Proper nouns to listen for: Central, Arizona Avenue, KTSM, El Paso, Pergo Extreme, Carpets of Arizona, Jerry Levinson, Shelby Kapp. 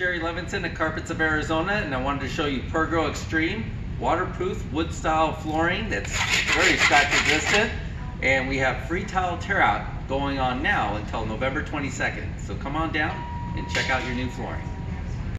Jerry Levinson at Carpets of Arizona, and I wanted to show you Pergo Extreme waterproof wood style flooring that's very scratch resistant, and we have free tile tear out going on now until November 22nd. So come on down and check out your new flooring.